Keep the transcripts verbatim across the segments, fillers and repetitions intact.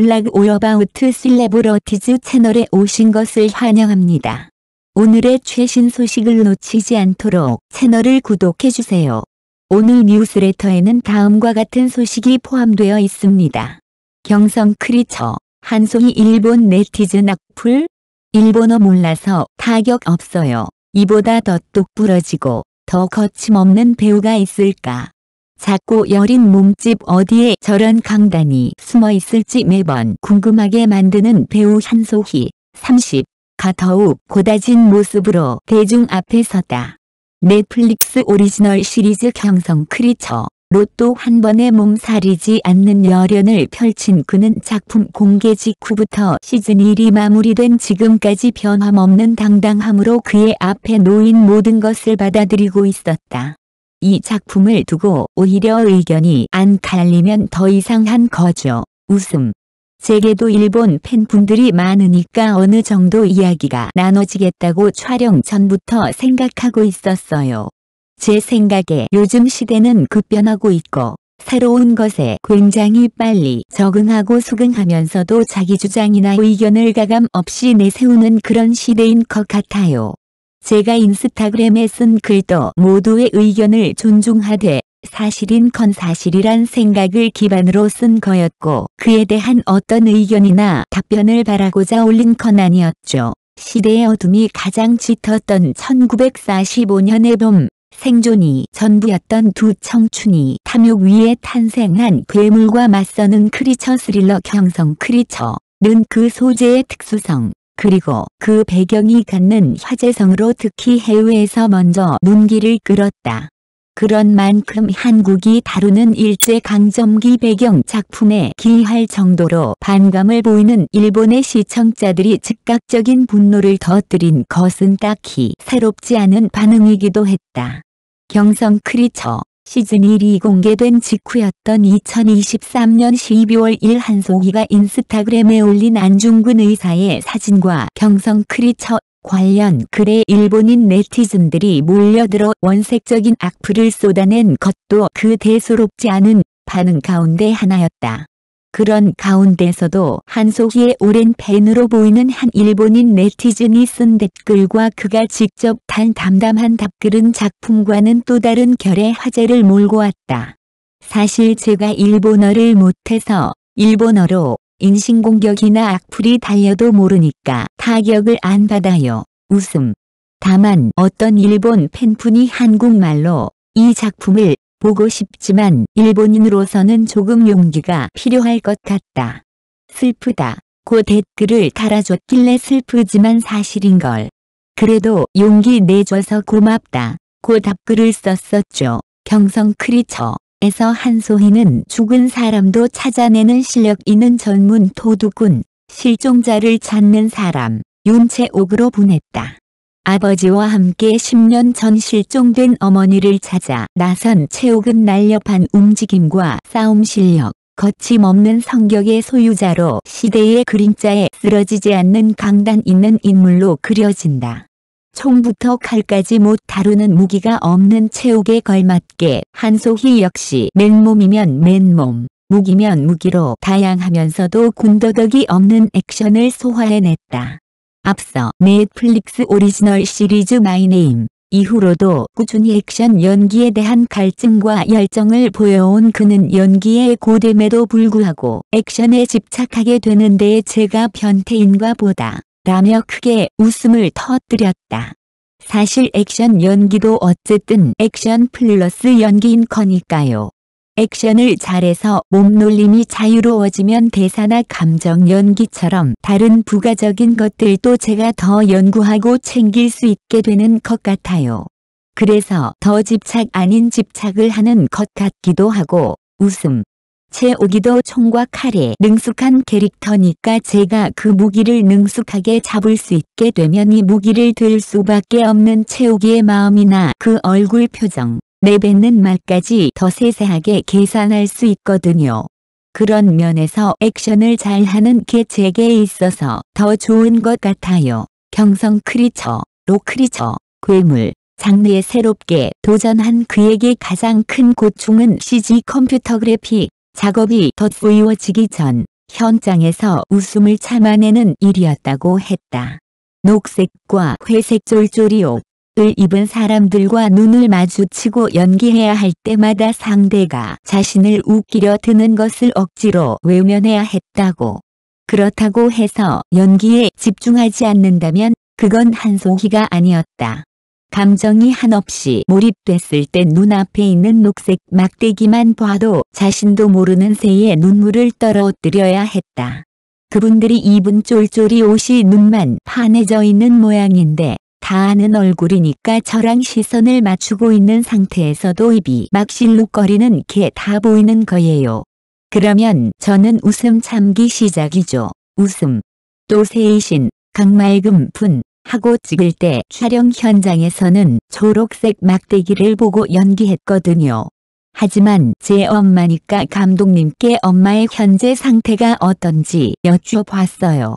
블락 오어바우트 셀레브러티즈 채널에 오신 것을 환영합니다. 오늘의 최신 소식을 놓치지 않도록 채널을 구독해주세요. 오늘 뉴스레터에는 다음과 같은 소식이 포함되어 있습니다. 경성 크리처, 한소희 일본 네티즌 악플. 일본어 몰라서 타격 없어요. 이보다 더 똑부러지고 더 거침없는 배우가 있을까. 작고 여린 몸집 어디에 저런 강단이 숨어 있을지 매번 궁금하게 만드는 배우 한소희, 삼십가 더욱 고다진 모습으로 대중 앞에 섰다. 넷플릭스 오리지널 시리즈 경성 크리처, 로또 한 번에 몸살이지 않는 열연을 펼친 그는 작품 공개 직후부터 시즌일이 마무리된 지금까지 변함없는 당당함으로 그의 앞에 놓인 모든 것을 받아들이고 있었다. 이 작품을 두고 오히려 의견이 안 갈리면 더 이상한 거죠. 웃음. 제게도 일본 팬분들이 많으니까 어느 정도 이야기가 나눠지겠다고 촬영 전부터 생각하고 있었어요. 제 생각에 요즘 시대는 급변하고 있고 새로운 것에 굉장히 빨리 적응하고 수긍하면서도 자기 주장이나 의견을 가감 없이 내세우는 그런 시대인 것 같아요. 제가 인스타그램에 쓴 글도 모두의 의견을 존중하되 사실인컨 사실이란 생각을 기반으로 쓴 거였고 그에 대한 어떤 의견이나 답변을 바라고자 올린 건 아니었죠. 시대의 어둠이 가장 짙었던 천구백사십오년의 봄, 생존이 전부였던 두 청춘이 탐욕 위에 탄생한 괴물과 맞서는 크리처 스릴러 경성 크리처는 그 소재의 특수성, 그리고 그 배경이 갖는 화제성으로 특히 해외에서 먼저 눈길을 끌었다. 그런 만큼 한국이 다루는 일제강점기 배경 작품에 기이할 정도로 반감을 보이는 일본의 시청자들이 즉각적인 분노를 터뜨린 것은 딱히 새롭지 않은 반응이기도 했다. 경성 크리처 시즌일이 공개된 직후였던 이천이십삼년 십이월 일일 한소희가 인스타그램에 올린 안중근 의사의 사진과 경성 크리처 관련 글에 일본인 네티즌들이 몰려들어 원색적인 악플을 쏟아낸 것도 그 대수롭지 않은 반응 가운데 하나였다. 그런 가운데서도 한소희의 오랜 팬으로 보이는 한 일본인 네티즌이 쓴 댓글과 그가 직접 단 담담한 답글은 작품과는 또 다른 결의 화제를 몰고 왔다. 사실 제가 일본어를 못해서 일본어로 인신공격이나 악플이 달려도 모르니까 타격을 안 받아요. 웃음. 다만 어떤 일본 팬분이 한국말로 이 작품을 보고 싶지만 일본인으로서는 조금 용기가 필요할 것 같다. 슬프다. 고 댓글을 달아줬길래 슬프지만 사실인걸. 그래도 용기 내줘서 고맙다. 고 답글을 썼었죠. 경성 크리처에서 한소희는 죽은 사람도 찾아내는 실력 있는 전문 도둑군, 실종자를 찾는 사람, 윤채옥으로 분했다. 아버지와 함께 십년 전 실종된 어머니를 찾아 나선 채옥은 날렵한 움직임과 싸움 실력, 거침없는 성격의 소유자로 시대의 그림자에 쓰러지지 않는 강단 있는 인물로 그려진다. 총부터 칼까지 못 다루는 무기가 없는 채옥에 걸맞게 한소희 역시 맨몸이면 맨몸, 무기면 무기로 다양하면서도 군더더기 없는 액션을 소화해냈다. 앞서 넷플릭스 오리지널 시리즈 마이네임 이후로도 꾸준히 액션 연기에 대한 갈증과 열정을 보여온 그는 연기의 고됨에도 불구하고 액션에 집착하게 되는데 제가 변태인가 보다 라며 크게 웃음을 터뜨렸다. 사실 액션 연기도 어쨌든 액션 플러스 연기인 거니까요. 액션을 잘해서 몸놀림이 자유로워지면 대사나 감정 연기처럼 다른 부가적인 것들도 제가 더 연구하고 챙길 수 있게 되는 것 같아요. 그래서 더 집착 아닌 집착을 하는 것 같기도 하고, 웃음. 채옥이도 총과 칼에 능숙한 캐릭터니까 제가 그 무기를 능숙하게 잡을 수 있게 되면 이 무기를 들 수밖에 없는 채옥이의 마음이나 그 얼굴 표정, 내뱉는 말까지 더 세세하게 계산할 수 있거든요. 그런 면에서 액션을 잘하는 게 제게 있어서 더 좋은 것 같아요. 경성 크리처, 로 크리처, 괴물, 장르에 새롭게 도전한 그에게 가장 큰 고충은 씨지 컴퓨터 그래픽 작업이 더 띄워지기 전 현장에서 웃음을 참아내는 일이었다고 했다. 녹색과 회색 쫄쫄이 옷을 입은 사람들과 눈을 마주치고 연기해야 할 때마다 상대가 자신을 웃기려 드는 것을 억지로 외면해야 했다고. 그렇다고 해서 연기에 집중하지 않는다면 그건 한소희가 아니었다. 감정이 한없이 몰입됐을 때 눈앞에 있는 녹색 막대기만 봐도 자신도 모르는 새에 눈물을 떨어뜨려야 했다. 그분들이 입은 쫄쫄이 옷이 눈만 환해져 있는 모양인데 다 아는 얼굴이니까 저랑 시선을 맞추고 있는 상태에서도 입이 막 실룩거리는 게 다 보이는 거예요. 그러면 저는 웃음 참기 시작이죠. 웃음. 또 세이신, 강맑은 분 하고 찍을 때 촬영 현장에서는 초록색 막대기를 보고 연기했거든요. 하지만 제 엄마니까 감독님께 엄마의 현재 상태가 어떤지 여쭤봤어요.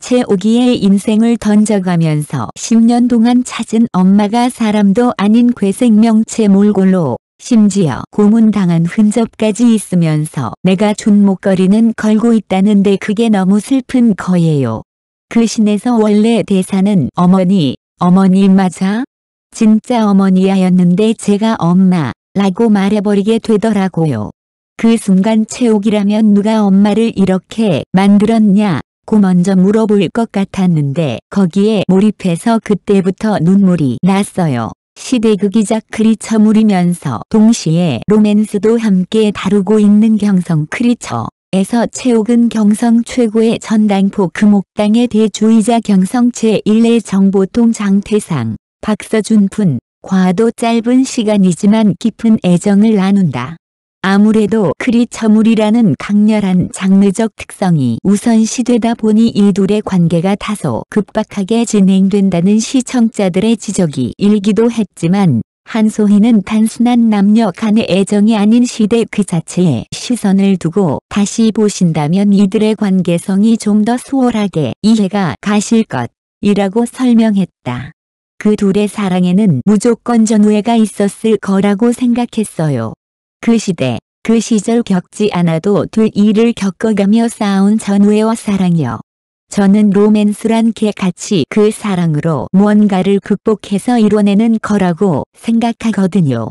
채오기의 인생을 던져가면서 십 년 동안 찾은 엄마가 사람도 아닌 괴생명체 몰골로 심지어 고문당한 흔적까지 있으면서 내가 존목거리는 걸고 있다는데 그게 너무 슬픈 거예요. 그 신에서 원래 대사는 어머니, 어머니 맞아? 진짜 어머니야였는데 제가 엄마 라고 말해버리게 되더라고요. 그 순간 채옥이라면 누가 엄마를 이렇게 만들었냐 고 먼저 물어볼 것 같았는데 거기에 몰입해서 그때부터 눈물이 났어요. 시대극이자 크리처 물이면서 동시에 로맨스도 함께 다루고 있는 경성 크리처에서 채옥은 경성 최고의 전당포 금옥당의 대주이자 경성 제일의 정보통장 태상 박서준 분 과도 짧은 시간이지만 깊은 애정을 나눈다. 아무래도 크리처물이라는 강렬한 장르적 특성이 우선시되다 보니 이 둘의 관계가 다소 급박하게 진행된다는 시청자들의 지적이 일기도 했지만 한소희는 단순한 남녀 간의 애정이 아닌 시대 그 자체에 시선을 두고 다시 보신다면 이들의 관계성이 좀 더 수월하게 이해가 가실 것이라고 설명했다. 그 둘의 사랑에는 무조건 전우애가 있었을 거라고 생각했어요. 그 시대, 그 시절 겪지 않아도 될 일을 겪어가며 쌓아온 전우애와 사랑이요. 저는 로맨스란 게 같이 그 사랑으로 무언가를 극복해서 이뤄내는 거라고 생각하거든요.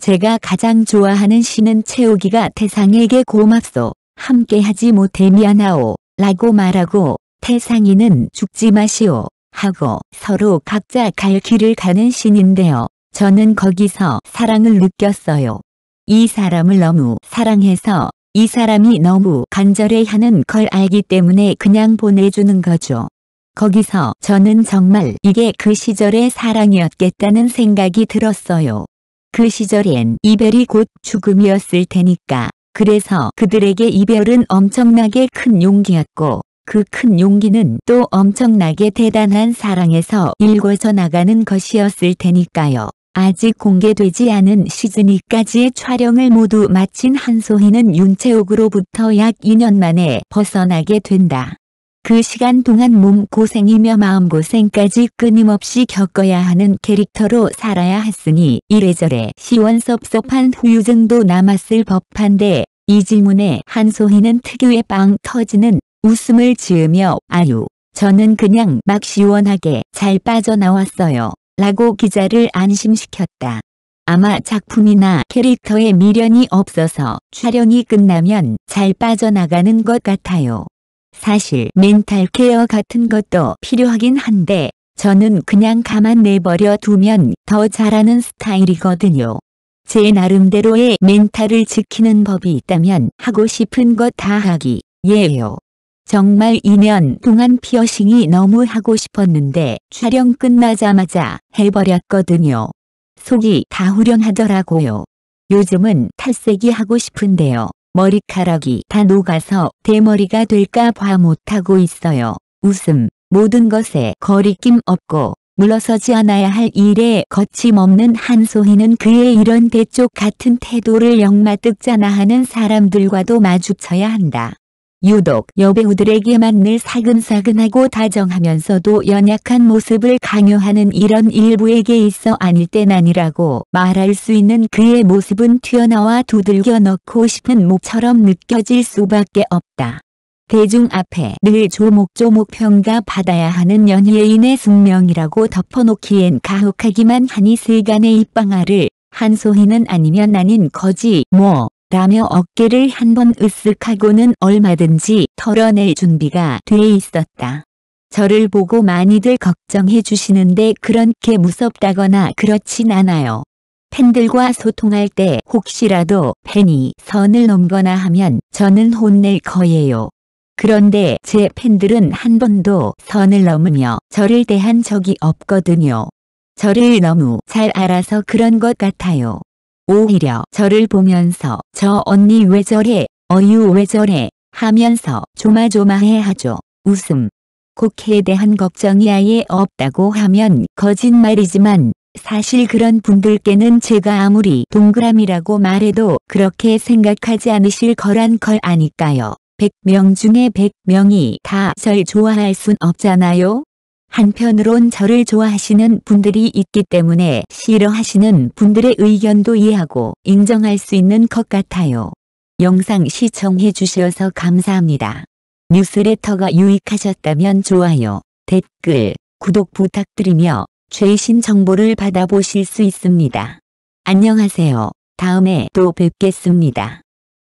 제가 가장 좋아하는 시는 채옥이가 태상에게 고맙소, 함께하지 못해 미안하오 라고 말하고 태상이는 죽지 마시오 하고 서로 각자 갈 길을 가는 신인데요. 저는 거기서 사랑을 느꼈어요. 이 사람을 너무 사랑해서 이 사람이 너무 간절해하는 걸 알기 때문에 그냥 보내주는 거죠. 거기서 저는 정말 이게 그 시절의 사랑이었겠다는 생각이 들었어요. 그 시절엔 이별이 곧 죽음이었을 테니까. 그래서 그들에게 이별은 엄청나게 큰 용기였고 그 큰 용기는 또 엄청나게 대단한 사랑에서 일궈져 나가는 것이었을 테니까요. 아직 공개되지 않은 시즌이까지의 촬영을 모두 마친 한소희는 윤채옥으로부터 약 이 년 만에 벗어나게 된다. 그 시간 동안 몸고생이며 마음고생까지 끊임없이 겪어야 하는 캐릭터로 살아야 했으니 이래저래 시원섭섭한 후유증도 남았을 법한데 이 질문에 한소희는 특유의 빵 터지는 웃음을 지으며 아유, 저는 그냥 막 시원하게 잘 빠져나왔어요 라고 기자를 안심시켰다. 아마 작품이나 캐릭터에 미련이 없어서 촬영이 끝나면 잘 빠져나가는 것 같아요. 사실 멘탈 케어 같은 것도 필요하긴 한데 저는 그냥 가만 내버려 두면 더 잘하는 스타일이거든요. 제 나름대로의 멘탈을 지키는 법이 있다면 하고 싶은 것 다 하기 예요. 정말 이 년 동안 피어싱이 너무 하고 싶었는데 촬영 끝나자마자 해버렸거든요. 속이 다 후련하더라고요. 요즘은 탈색이 하고 싶은데요. 머리카락이 다 녹아서 대머리가 될까봐 못하고 있어요. 웃음, 모든 것에 거리낌 없고 물러서지 않아야 할 일에 거침없는 한소희는 그의 이런 대쪽 같은 태도를 역마뜩잖아 하는 사람들과도 마주쳐야 한다. 유독 여배우들에게만 늘 사근사근하고 다정하면서도 연약한 모습을 강요하는 이런 일부에게 있어 아닐 땐 아니라고 말할 수 있는 그의 모습은 튀어나와 두들겨 넣고 싶은 목처럼 느껴질 수밖에 없다. 대중 앞에 늘 조목조목 평가받아야 하는 연예인의 숙명이라고 덮어놓기엔 가혹하기만 하니 세간의 입방아를 한소희는 아니면 아닌 거지 뭐 라며 어깨를 한번 으쓱하고는 얼마든지 털어낼 준비가 돼 있었다. 저를 보고 많이들 걱정해 주시는데 그렇게 무섭다거나 그렇진 않아요. 팬들과 소통할 때 혹시라도 팬이 선을 넘거나 하면 저는 혼낼 거예요. 그런데 제 팬들은 한 번도 선을 넘으며 저를 대한 적이 없거든요. 저를 너무 잘 알아서 그런 것 같아요. 오히려 저를 보면서 저 언니 왜 저래, 어유 왜 저래 하면서 조마조마해 하죠. 웃음. 곡해에 대한 걱정이 아예 없다고 하면 거짓말이지만 사실 그런 분들께는 제가 아무리 동그라미라고 말해도 그렇게 생각하지 않으실 거란 걸 아니까요. 백 명 중에 백 명이 다 절 좋아할 순 없잖아요. 한편으론 저를 좋아하시는 분들이 있기 때문에 싫어하시는 분들의 의견도 이해하고 인정할 수 있는 것 같아요. 영상 시청해 주셔서 감사합니다. 뉴스레터가 유익하셨다면 좋아요, 댓글, 구독 부탁드리며 최신 정보를 받아보실 수 있습니다. 안녕하세요. 다음에 또 뵙겠습니다.